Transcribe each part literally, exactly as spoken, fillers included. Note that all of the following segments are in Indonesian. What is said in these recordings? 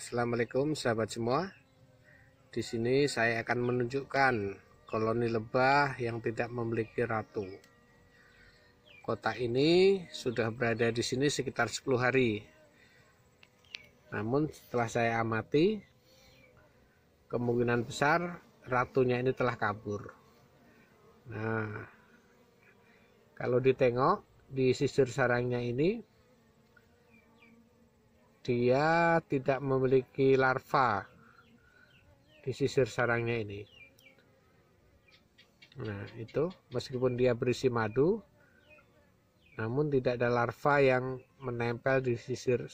Assalamualaikum sahabat semua. Di sini saya akan menunjukkan koloni lebah yang tidak memiliki ratu. Kotak ini sudah berada di sini sekitar sepuluh hari. Namun setelah saya amati, kemungkinan besar ratunya ini telah kabur. Nah, kalau ditengok di sisir sarangnya ini, dia tidak memiliki larva di sisir sarangnya ini. Nah, itu meskipun dia berisi madu, namun tidak ada larva yang menempel di sisir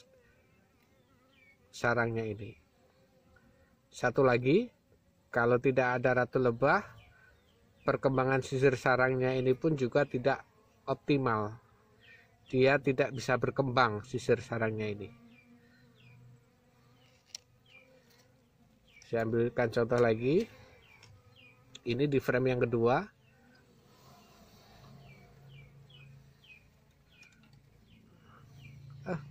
sarangnya ini. Satu lagi, kalau tidak ada ratu lebah, perkembangan sisir sarangnya ini pun juga tidak optimal. Dia tidak bisa berkembang sisir sarangnya ini. Saya ambilkan contoh lagi. Ini di frame yang kedua. Ah.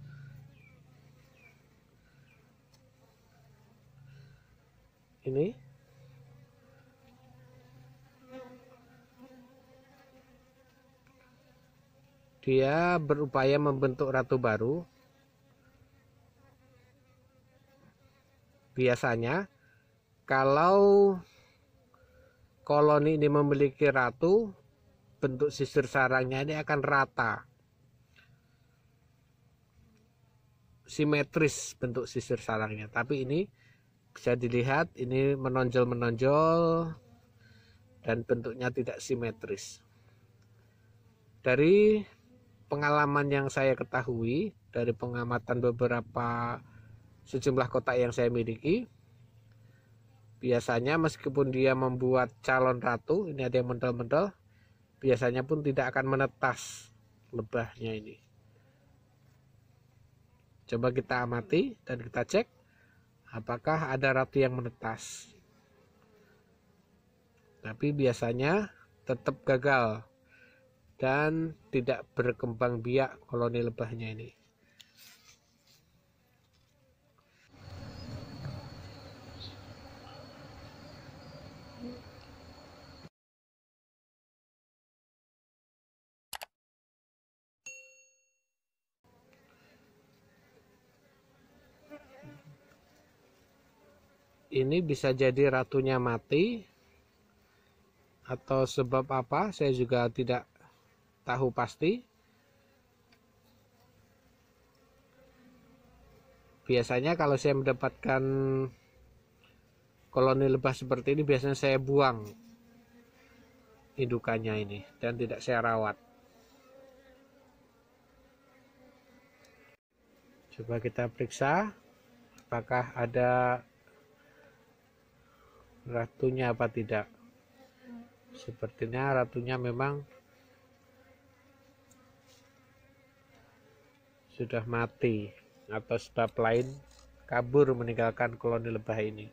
Ini. Dia berupaya membentuk ratu baru. Biasanya kalau koloni ini memiliki ratu, bentuk sisir sarangnya ini akan rata, simetris bentuk sisir sarangnya. Tapi ini bisa dilihat, ini menonjol-menonjol dan bentuknya tidak simetris. Dari pengalaman yang saya ketahui, dari pengamatan beberapa sejumlah kotak yang saya miliki, biasanya meskipun dia membuat calon ratu, ini ada yang mendel-mendel, biasanya pun tidak akan menetas lebahnya ini. Coba kita amati dan kita cek apakah ada ratu yang menetas. Tapi biasanya tetap gagal dan tidak berkembang biak koloni lebahnya ini. Ini bisa jadi ratunya mati atau sebab apa, saya juga tidak tahu pasti. Biasanya kalau saya mendapatkan koloni lebah seperti ini, biasanya saya buang indukannya ini dan tidak saya rawat. Coba kita periksa apakah ada ratunya apa tidak. Sepertinya ratunya memang sudah mati atau sebab lain kabur meninggalkan koloni lebah ini.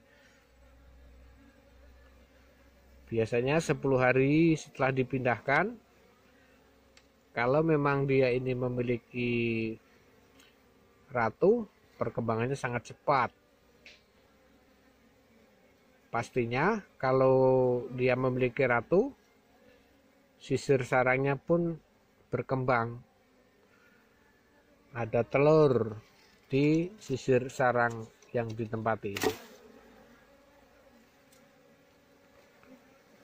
Biasanya sepuluh hari setelah dipindahkan, kalau memang dia ini memiliki ratu, perkembangannya sangat cepat. Pastinya kalau dia memiliki ratu, sisir sarangnya pun berkembang. Ada telur di sisir sarang yang ditempati.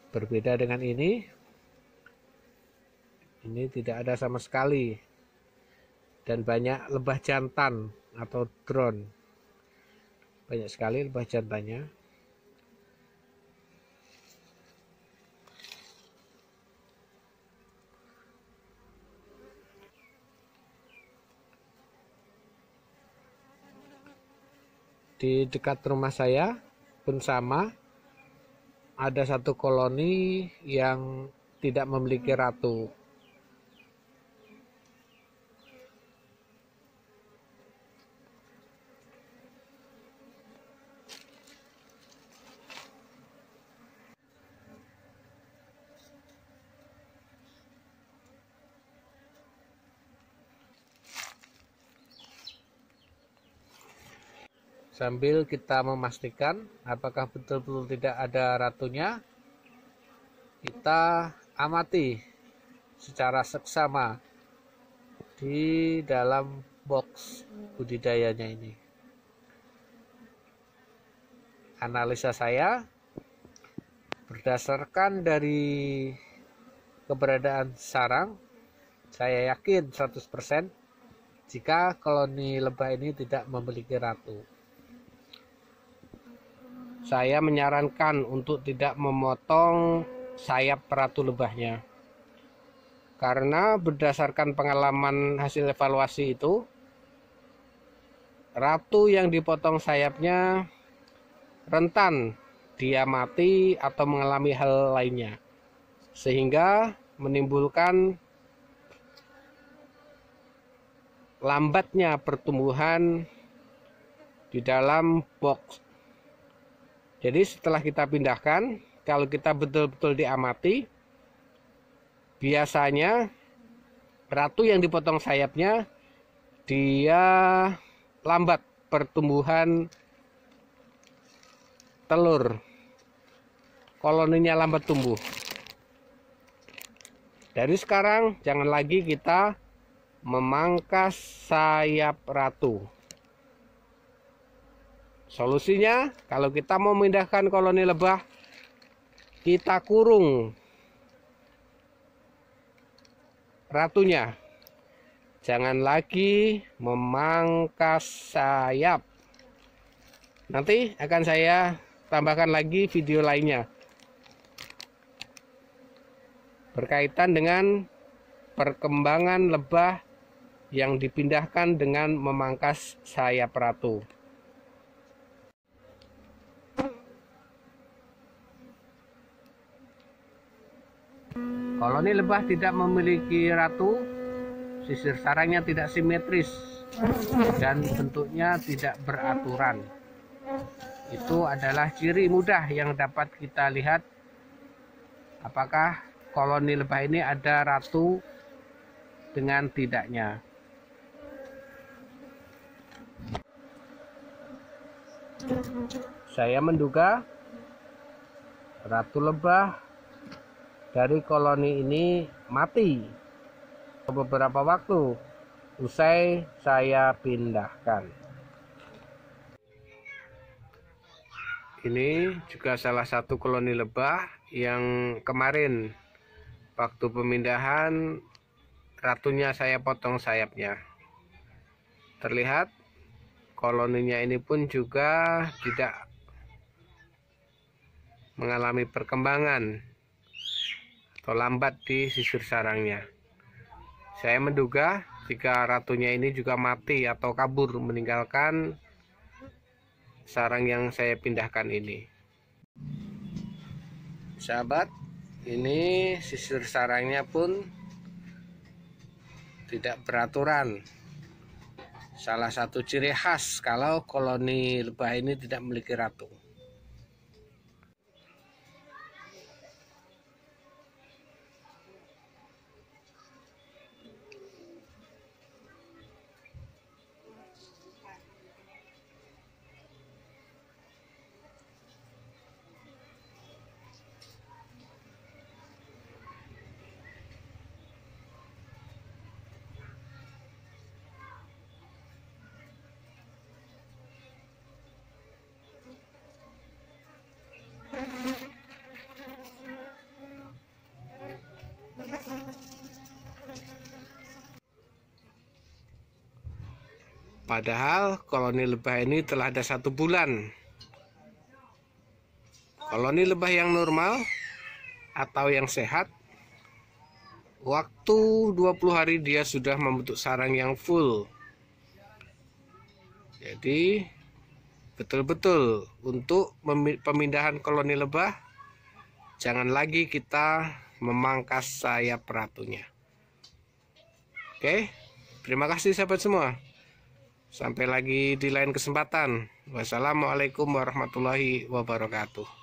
Berbeda dengan ini, ini tidak ada sama sekali. Dan banyak lebah jantan atau drone. Banyak sekali lebah jantannya. Di dekat rumah saya pun sama, ada satu koloni yang tidak memiliki ratu. sambil kita memastikan apakah betul-betul tidak ada ratunya. Kita amati secara seksama di dalam box budidayanya ini. Analisa saya berdasarkan dari keberadaan sarang, saya yakin seratus persen jika koloni lebah ini tidak memiliki ratu. Saya menyarankan untuk tidak memotong sayap ratu lebahnya, karena berdasarkan pengalaman hasil evaluasi itu, ratu yang dipotong sayapnya rentan dia mati atau mengalami hal lainnya, sehingga menimbulkan lambatnya pertumbuhan di dalam box. Jadi setelah kita pindahkan, kalau kita betul-betul diamati, biasanya ratu yang dipotong sayapnya dia lambat pertumbuhan telur, koloninya lambat tumbuh. Dari sekarang jangan lagi kita memangkas sayap ratu. Solusinya, kalau kita mau memindahkan koloni lebah, kita kurung ratunya, jangan lagi memangkas sayap. Nanti akan saya tambahkan lagi video lainnya berkaitan dengan perkembangan lebah yang dipindahkan dengan memangkas sayap ratu. Koloni lebah tidak memiliki ratu, sisir sarangnya tidak simetris, dan bentuknya tidak beraturan. Itu adalah ciri mudah yang dapat kita lihat apakah koloni lebah ini ada ratu dengan tidaknya. Saya menduga ratu lebah dari koloni ini mati beberapa waktu usai saya pindahkan. Ini juga salah satu koloni lebah yang kemarin waktu pemindahan ratunya saya potong sayapnya. Terlihat koloninya ini pun juga tidak mengalami perkembangan, lambat di sisir sarangnya. Saya menduga jika ratunya ini juga mati atau kabur meninggalkan sarang yang saya pindahkan ini. Sahabat, ini sisir sarangnya pun tidak beraturan. Salah satu ciri khas kalau koloni lebah ini tidak memiliki ratu. Padahal koloni lebah ini telah ada satu bulan. Koloni lebah yang normal atau yang sehat, waktu dua puluh hari dia sudah membentuk sarang yang full. Jadi betul-betul untuk pemindahan koloni lebah, jangan lagi kita memangkas sayap ratunya. Oke, terima kasih sahabat semua. Sampai lagi di lain kesempatan. Wassalamualaikum warahmatullahi wabarakatuh.